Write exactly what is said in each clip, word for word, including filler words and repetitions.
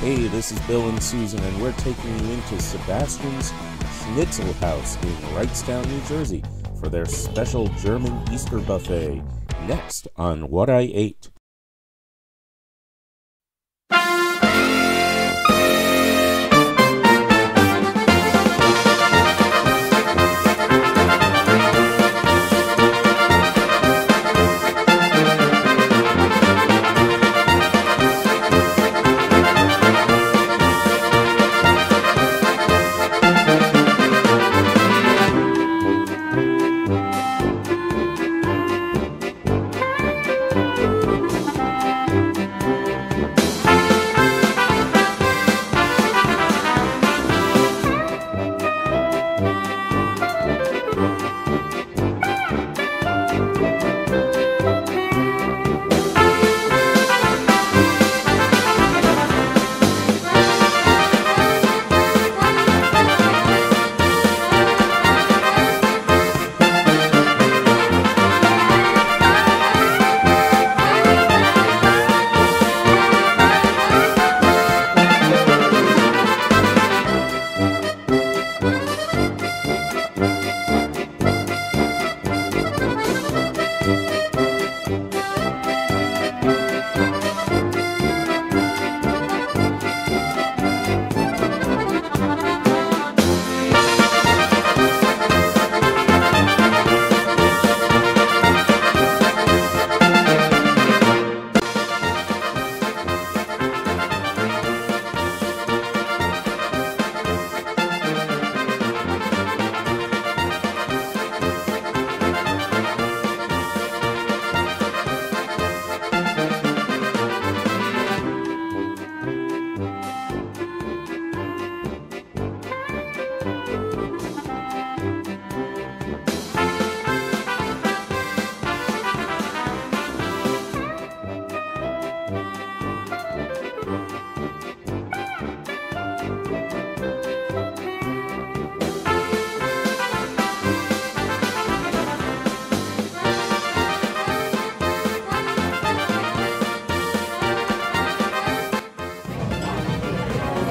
Hey, this is Bill and Susan, and we're taking you into Sebastian's Schnitzel House in Wrightstown, New Jersey for their special German Easter buffet, next on What I Ate.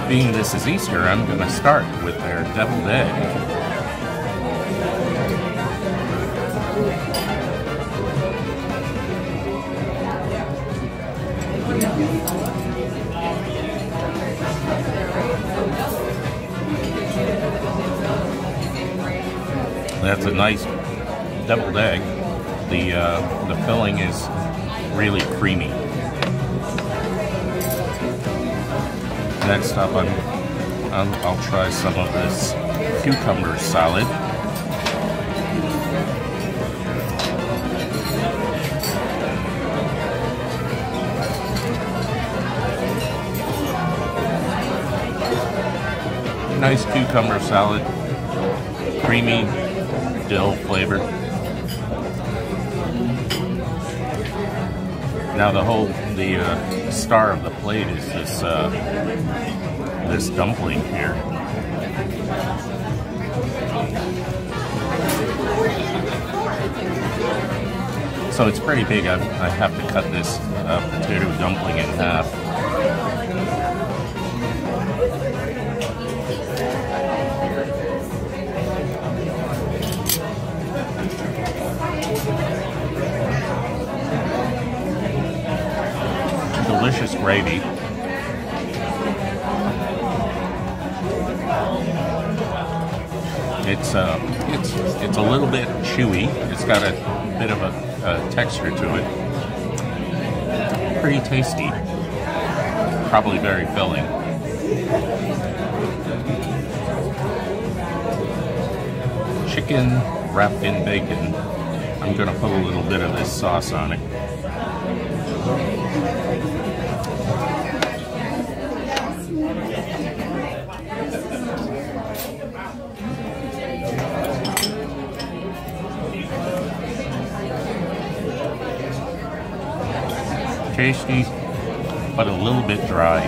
Being this is Easter, I'm going to start with their deviled egg. That's a nice deviled egg. The, uh, the filling is really creamy. Next up, I'm, um, I'll try some of this cucumber salad. Nice cucumber salad, creamy dill flavor. Now the whole, the uh, star of the plate is this uh, this dumpling here. So it's pretty big. I, I have to cut this uh, potato dumpling in half. Delicious gravy. It's uh, it's it's a little bit chewy. It's got a bit of a, a texture to it. Pretty tasty. Probably very filling. Chicken wrapped in bacon. I'm gonna put a little bit of this sauce on it. Tasty, but a little bit dry,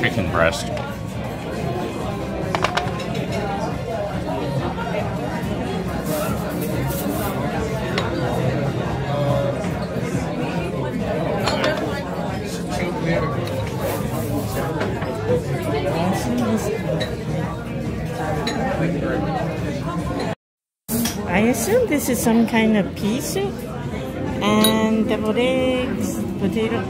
chicken breast. I assume this is some kind of pea soup, and deviled eggs, potato,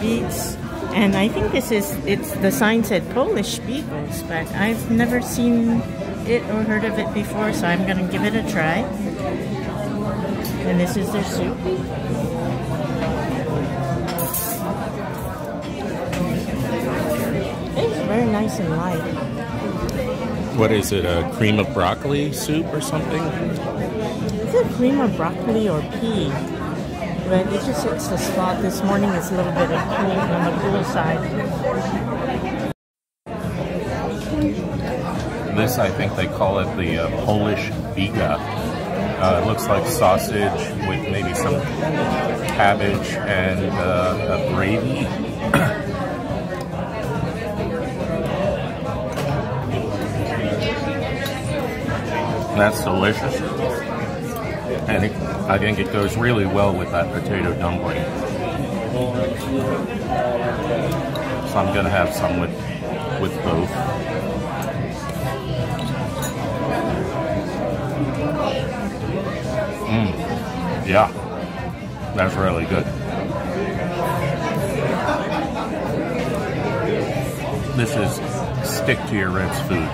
beets, and I think this is, it's, the sign said Polish Bigos, but I've never seen it or heard of it before, so I'm going to give it a try. And this is their soup. It's very nice and light. What is it, a cream of broccoli soup or something? Is it cream of broccoli or pea? But it just hits the spot. This morning it's a little bit of cool on the cool side. This, I think they call it the uh, Polish biga. Uh, it looks like sausage with maybe some cabbage and uh, a gravy. That's delicious. And it, I think it goes really well with that potato dumpling. So I'm going to have some with, with both. Yeah, that's really good. This is stick to your ribs food.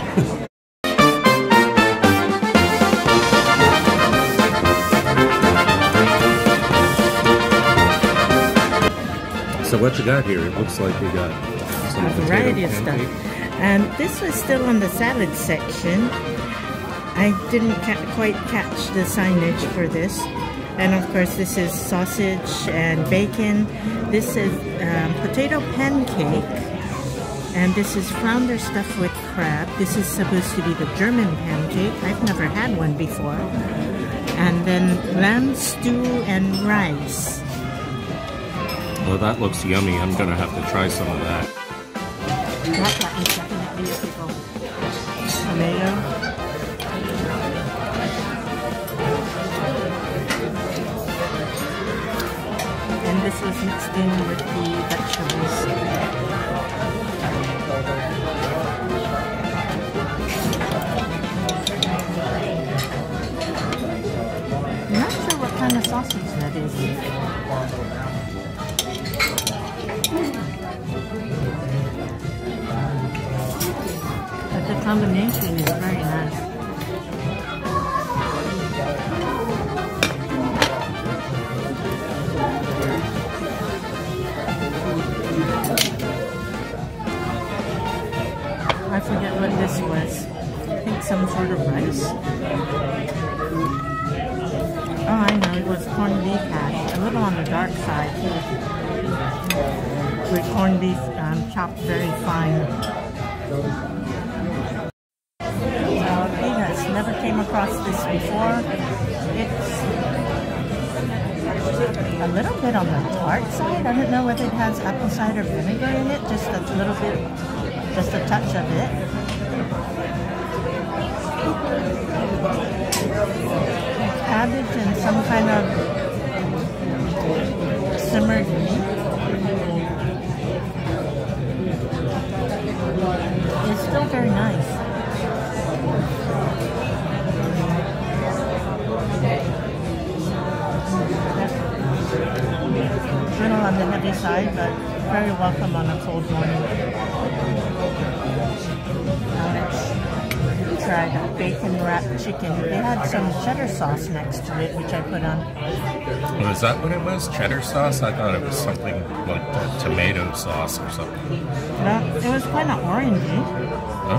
So what you got here? It looks like you got some a variety of stuff. And um, this was still on the salad section. I didn't ca- quite catch the signage for this. And of course, this is sausage and bacon. This is um, potato pancake. And this is flounder stuffed with crab. This is supposed to be the German pancake. I've never had one before. And then lamb stew and rice. Well, that looks yummy. I'm going to have to try some of that. That was definitely difficult. Tomato. This was mixed in with the vegetables. I'm not sure what kind of sausage that is. But the combination is very nice. I forget what this was. I think some sort of rice. Oh, I know, it was corned beef hash. A little on the dark side, too. With corned beef um, chopped very fine. Uh, Peanuts. Never came across this before. It's a little bit on the tart side. I don't know whether it has apple cider vinegar in it. Just a little bit. Just a touch of it. Cabbage and some kind of simmered meat. It's still very nice. A little on the heavy side, but very welcome on a cold morning. Let's try the bacon wrapped chicken. They had some cheddar sauce next to it, which I put on. Well, is that what it was? Cheddar sauce? I thought it was something like tomato sauce or something. Well, it was kind of orangey.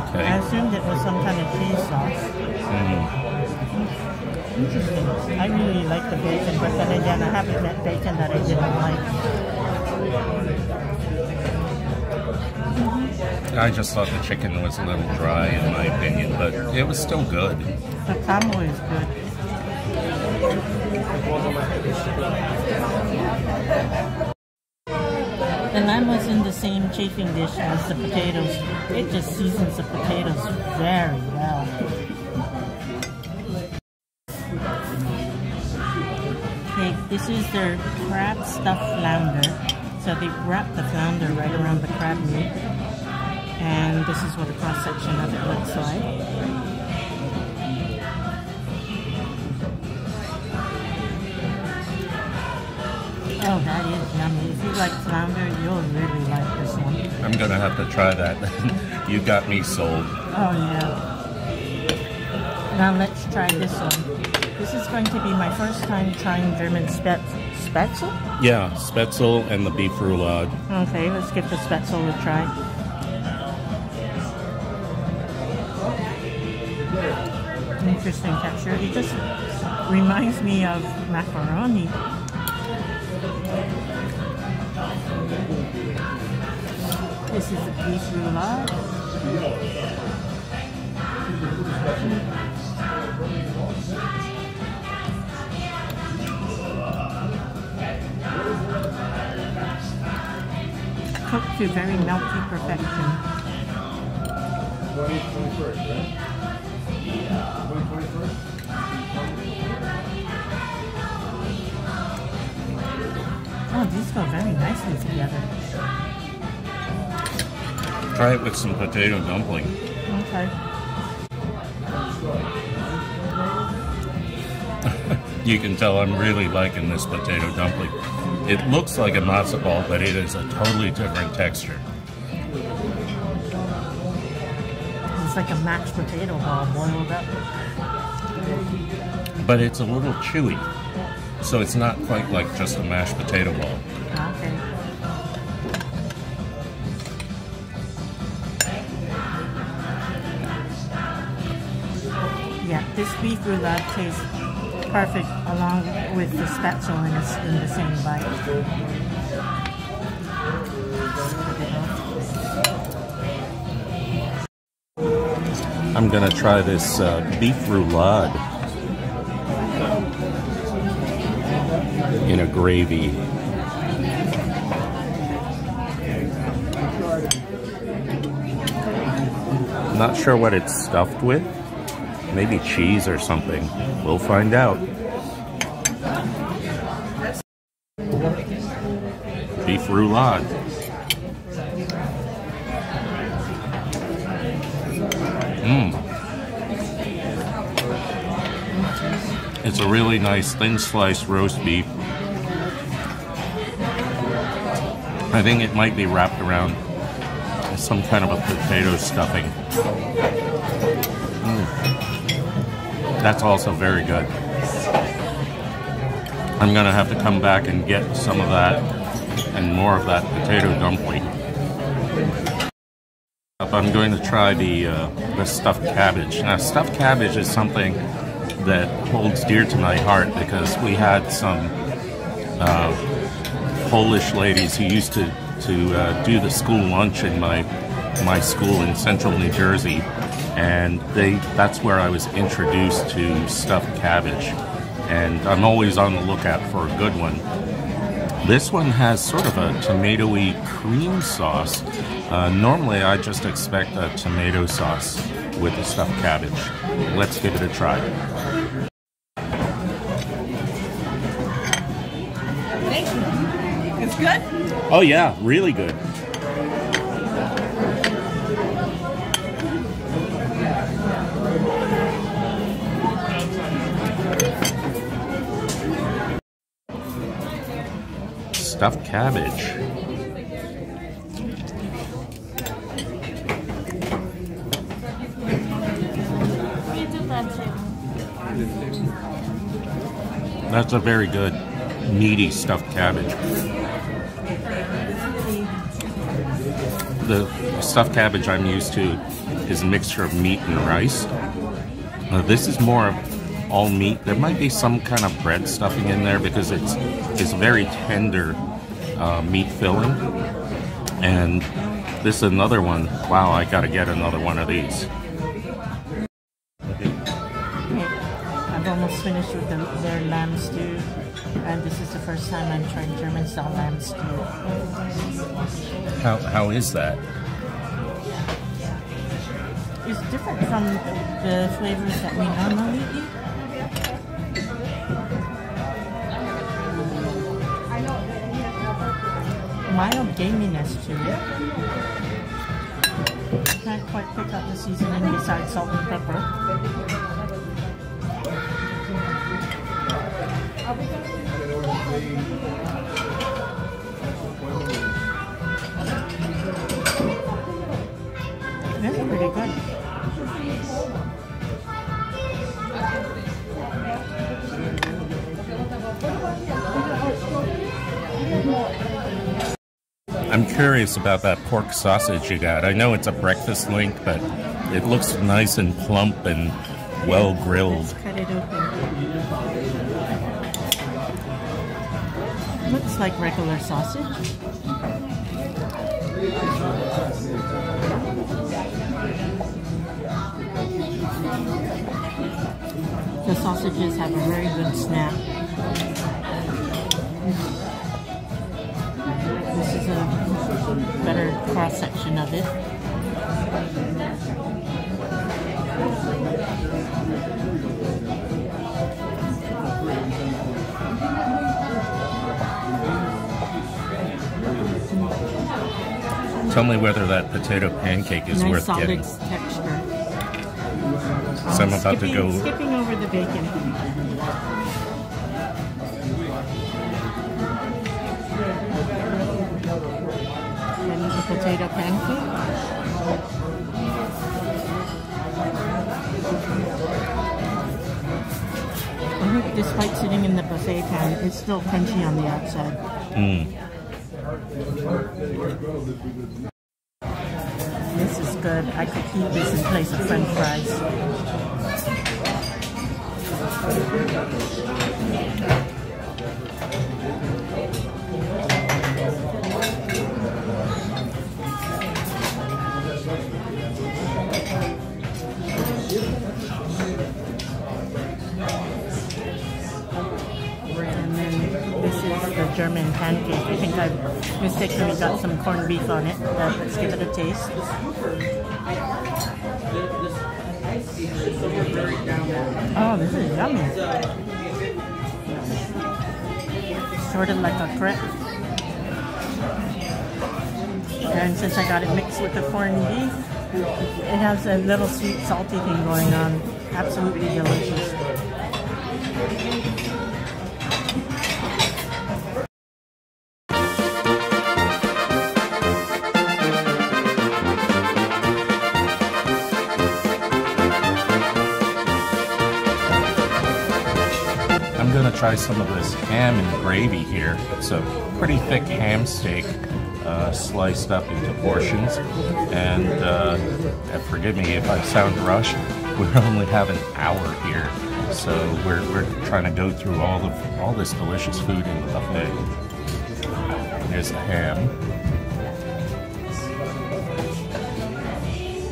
Okay. I assumed it was some kind of cheese sauce. Mm. Interesting. I really like the bacon, but then again, I haven't met bacon that I didn't like. I just thought the chicken was a little dry in my opinion, but it was still good. The combo is good. The lamb was in the same chafing dish as the potatoes. It just seasons the potatoes very well. Okay, this is their crab stuffed flounder. So they wrap the flounder right around the crab meat. and this is what a cross section of it looks like. Oh, that is yummy. If you like flounder, you'll really like this one. I'm gonna have to try that. You got me sold. Oh yeah. Now let's try this one. This is going to be my first time trying German Spätzle. Spätzle? Yeah, Spätzle and the beef roulade. Okay, let's give the Spätzle a try. Interesting texture. It just reminds me of macaroni. This is a beef roulade. Cooked to very melty perfection. twenty, twenty-first, right? Oh, these go very nicely together. Try it with some potato dumpling. Okay. You can tell I'm really liking this potato dumpling. It looks like a matzo ball, but it is a totally different texture. It's like a mashed potato ball boiled up. But it's a little chewy, so it's not quite like just a mashed potato ball. Okay. Yeah, this beef roulade tastes perfect along with the Spätzle in, in the same bite. I'm gonna try this uh, beef roulade in a gravy. Not sure what it's stuffed with. Maybe cheese or something. We'll find out. Beef roulade. Mmm. It's a really nice thin sliced roast beef. I think it might be wrapped around some kind of a potato stuffing. Mm. That's also very good. I'm gonna have to come back and get some of that and more of that potato dumpling. I'm going to try the, uh, the stuffed cabbage. Now, stuffed cabbage is something that holds dear to my heart because we had some uh, Polish ladies who used to, to uh, do the school lunch in my, my school in central New Jersey. And they that's where I was introduced to stuffed cabbage. And I'm always on the lookout for a good one. This one has sort of a tomatoey cream sauce. Uh, normally I just expect a tomato sauce with the stuffed cabbage. Let's give it a try. Thank you. It's good? Oh yeah, really good. Stuffed cabbage. That's a very good, meaty stuffed cabbage. The stuffed cabbage I'm used to is a mixture of meat and rice. Now this is more of all meat. There might be some kind of bread stuffing in there because it's it's very tender uh, meat filling. And this is another one. Wow, I gotta get another one of these. I've almost finished with the, their lamb stew, and this is the first time I'm trying German style lamb stew. How how is that? It's different from the flavors that we normally eat. Mild gaminess to it. Can't quite pick up the seasoning besides salt and pepper. This is pretty good. I'm curious about that pork sausage you got. I know it's a breakfast link, but it looks nice and plump and well grilled. Let's cut it open. Looks like regular sausage. The sausages have a very good snap. This is a better cross section of it. Tell me whether that potato pancake is nice worth solid getting. Texture. Um, so I'm about skipping, to go skipping over the bacon. Potato pancake. I think despite sitting in the buffet pan, it's still crunchy on the outside. Mm. This is good. I could keep this in place of French fries. German pancake. I think I've mistakenly got some corned beef on it, but let's give it a taste. Oh, this is yummy. Sort of like a crepe. And since I got it mixed with the corned beef, it has a little sweet, salty thing going on. Absolutely delicious. Try some of this ham and gravy here. It's a pretty thick ham steak uh, sliced up into portions. And uh, forgive me if I sound rushed, we only have an hour here. So we're, we're trying to go through all, the, all this delicious food in the buffet. Here's the ham.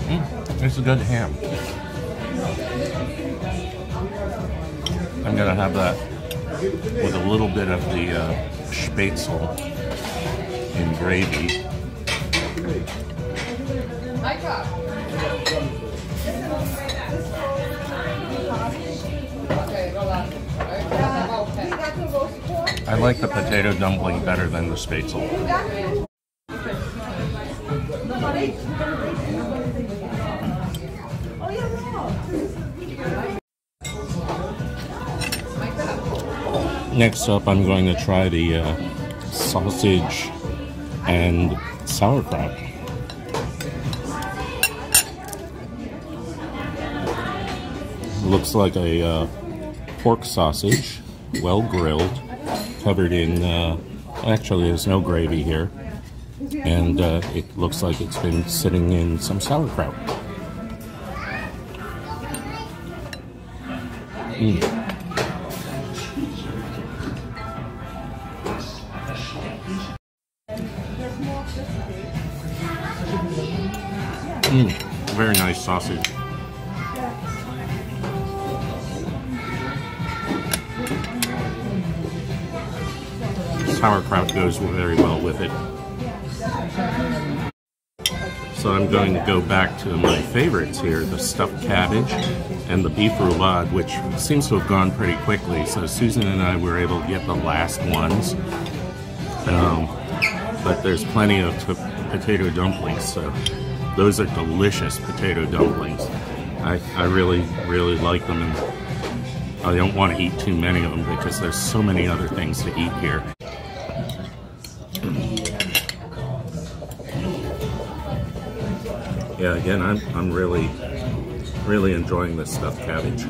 Mm, it's a good ham. I'm gonna have that with a little bit of the uh, Spätzle in gravy. I like the potato dumpling better than the Spätzle. Next up, I'm going to try the uh, sausage and sauerkraut. Looks like a uh, pork sausage, well grilled, covered in, uh, actually there's no gravy here, and uh, it looks like it's been sitting in some sauerkraut. Mm. Mm, very nice sausage. Sauerkraut goes very well with it. So I'm going to go back to my favorites here, the stuffed cabbage and the beef roulade, which seems to have gone pretty quickly. So Susan and I were able to get the last ones. Um, but there's plenty of potato dumplings, so Those are delicious potato dumplings. I, I really, really like them, and I don't want to eat too many of them because there's so many other things to eat here. Yeah, again, I'm, I'm really, really enjoying this stuffed cabbage.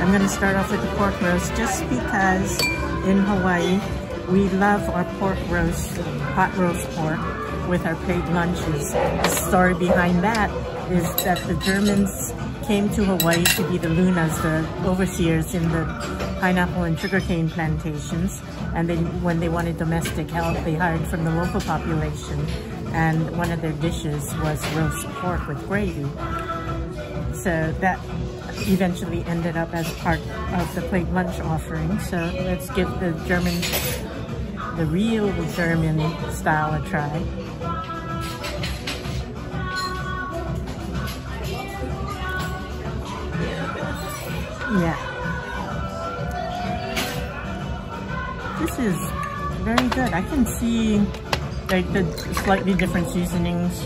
I'm going to start off with the pork roast just because in Hawaii we love our pork roast, hot roast pork with our paid lunches. The story behind that is that the Germans came to Hawaii to be the lunas, the overseers in the pineapple and sugarcane plantations. And then when they wanted domestic help, they hired from the local population. And one of their dishes was roast pork with gravy. So that eventually ended up as part of the plate lunch offering. So let's give the German, the real German style a try. Yeah. This is very good. I can see like the slightly different seasonings.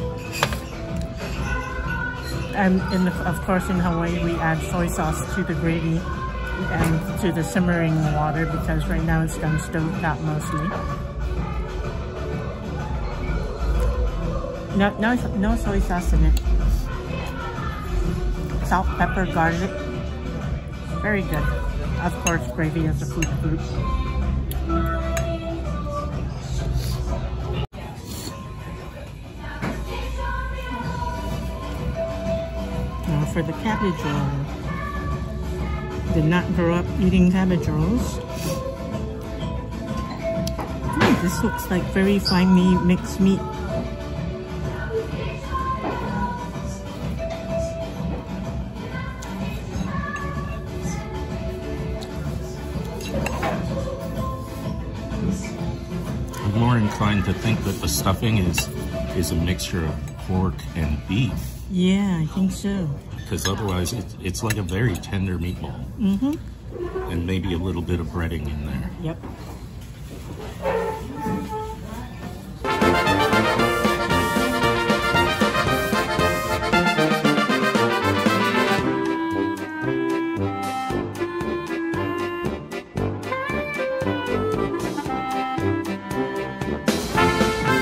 And in the, of course in Hawaii we add soy sauce to the gravy and to the simmering water because right now it's done stovetop mostly. No, no, no soy sauce in it. Salt, pepper, garlic. Very good. Of course, gravy is a food group. Now for the cabbage roll. Did not grow up eating cabbage rolls. Ooh, this looks like very finely mixed meat. More inclined to think that the stuffing is is a mixture of pork and beef. Yeah, I think so. Because otherwise, it's, it's like a very tender meatball. Mm-hmm. And maybe a little bit of breading in there. Yep.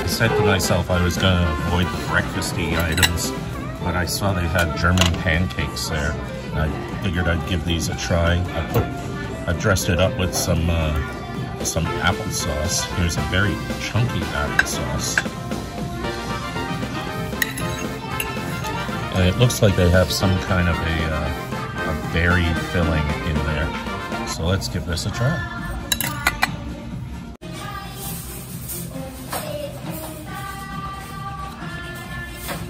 I said to myself I was going to avoid the breakfasty items, but I saw they had German pancakes there, and I figured I'd give these a try. I put, I dressed it up with some uh, some applesauce. Here's a very chunky applesauce, and it looks like they have some kind of a, uh, a berry filling in there. So let's give this a try.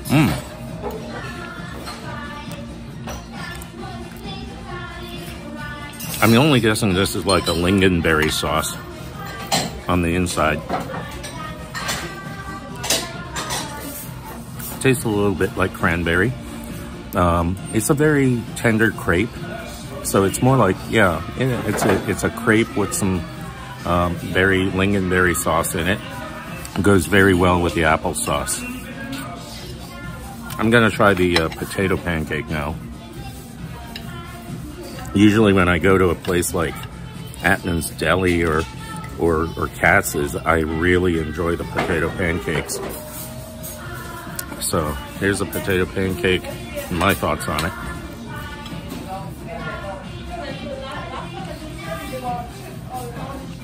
Mmm. I'm only guessing this is like a lingonberry sauce on the inside. Tastes a little bit like cranberry. Um, it's a very tender crepe, so it's more like, yeah, it's a it's a crepe with some um, berry lingonberry sauce in it. It goes very well with the applesauce. I'm gonna try the uh, potato pancake now. Usually when I go to a place like Attman's Deli or, or, or Katz's, I really enjoy the potato pancakes. So here's a potato pancake and my thoughts on it.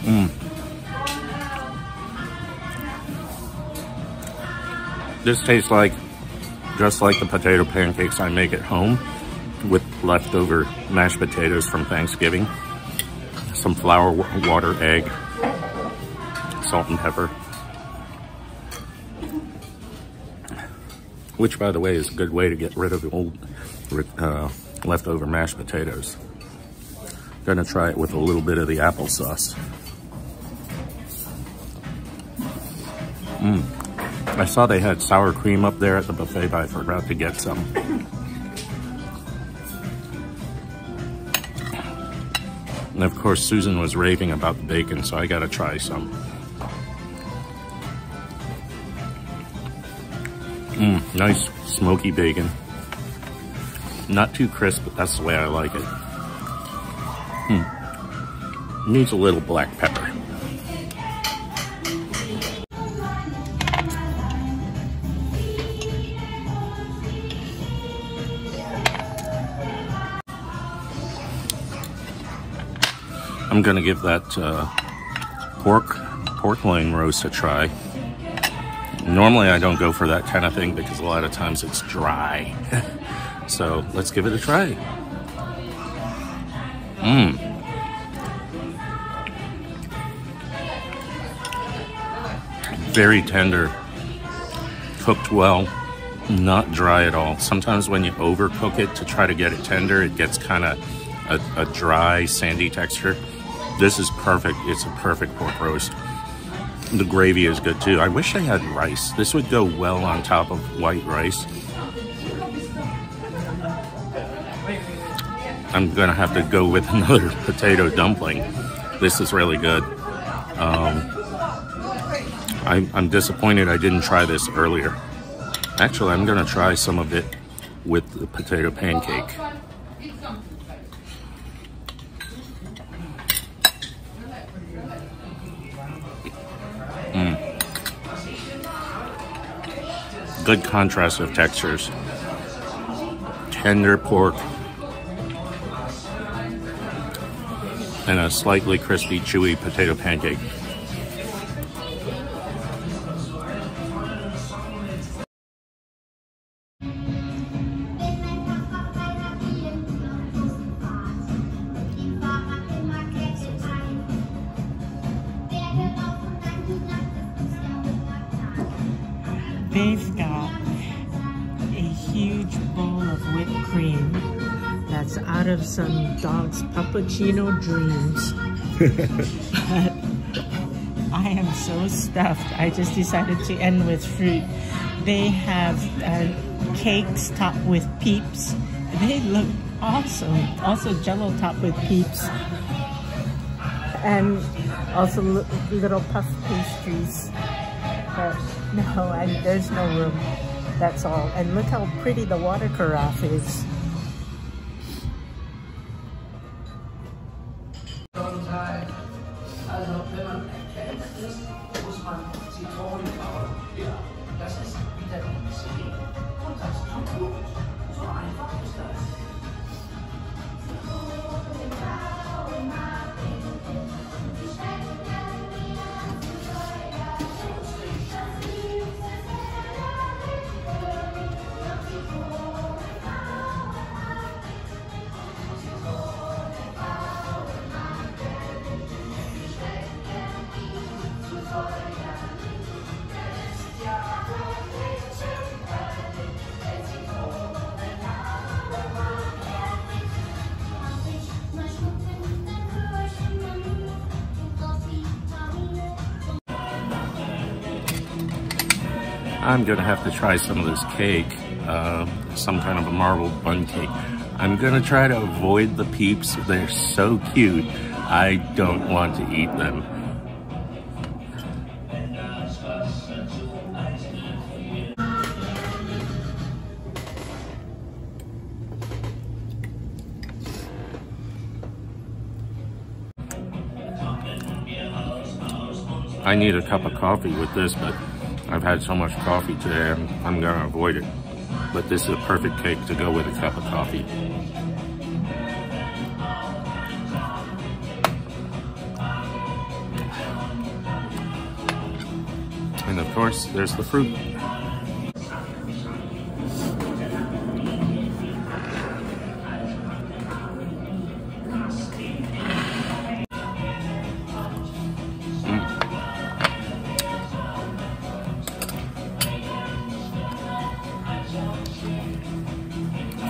Mm. This tastes like just like the potato pancakes I make at home with leftover mashed potatoes from Thanksgiving. Some flour, water, egg, salt and pepper. Which, by the way, is a good way to get rid of old uh, leftover mashed potatoes. Gonna try it with a little bit of the applesauce. Mmm. I saw they had sour cream up there at the buffet, but I forgot to get some. And of course, Susan was raving about the bacon, so I gotta try some. Mmm, nice smoky bacon. Not too crisp, but that's the way I like it. Hmm. Needs a little black pepper. I'm gonna give that uh, pork, pork loin roast a try. Normally I don't go for that kind of thing because a lot of times it's dry. So let's give it a try. Mmm. Very tender, cooked well, not dry at all. Sometimes when you overcook it to try to get it tender, it gets kind of a, a dry, sandy texture. This is perfect. It's a perfect pork roast. The gravy is good too. I wish I had rice. This would go well on top of white rice. I'm gonna have to go with another potato dumpling. This is really good. Um, I, I'm disappointed I didn't try this earlier. Actually, I'm gonna try some of it with the potato pancake. Mm. Good contrast of textures. Tender pork and a slightly crispy, chewy potato pancake. They've got a huge bowl of whipped cream that's out of some dog's puppuccino dreams. But I am so stuffed. I just decided to end with fruit. They have uh, cakes topped with Peeps. They look awesome. Also Jello topped with Peeps. And also little puff pastries. But no, I, there's no room. That's all. And look how pretty the water carafe is. I'm gonna have to try some of this cake, uh, some kind of a marbled bun cake. I'm gonna try to avoid the Peeps. They're so cute. I don't want to eat them. I need a cup of coffee with this, but I've had so much coffee today, I'm, I'm gonna avoid it. But this is a perfect cake to go with a cup of coffee. And of course, there's the fruit.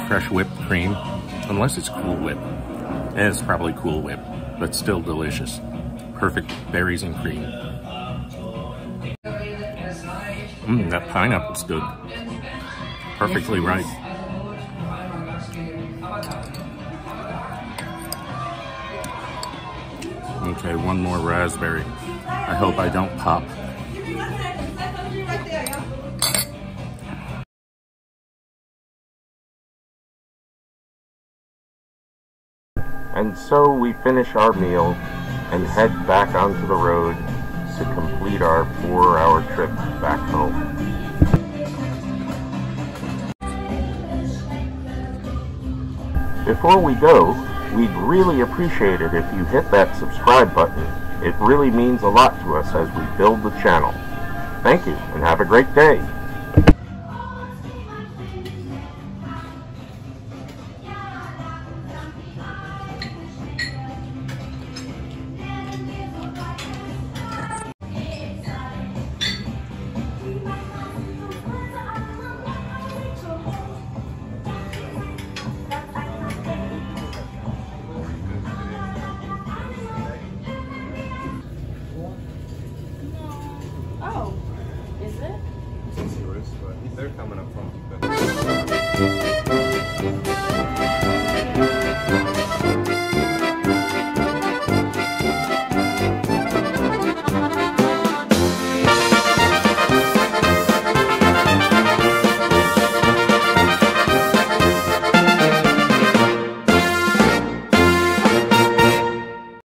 Fresh whipped cream, unless it's Cool Whip. And it's probably Cool Whip, but still delicious. Perfect berries and cream. Mmm, that pineapple stood perfectly right. Okay, one more raspberry. I hope I don't pop. And so we finish our meal and head back onto the road to complete our four-hour trip back home. Before we go, we'd really appreciate it if you hit that subscribe button. It really means a lot to us as we build the channel. Thank you, and have a great day. They're coming up from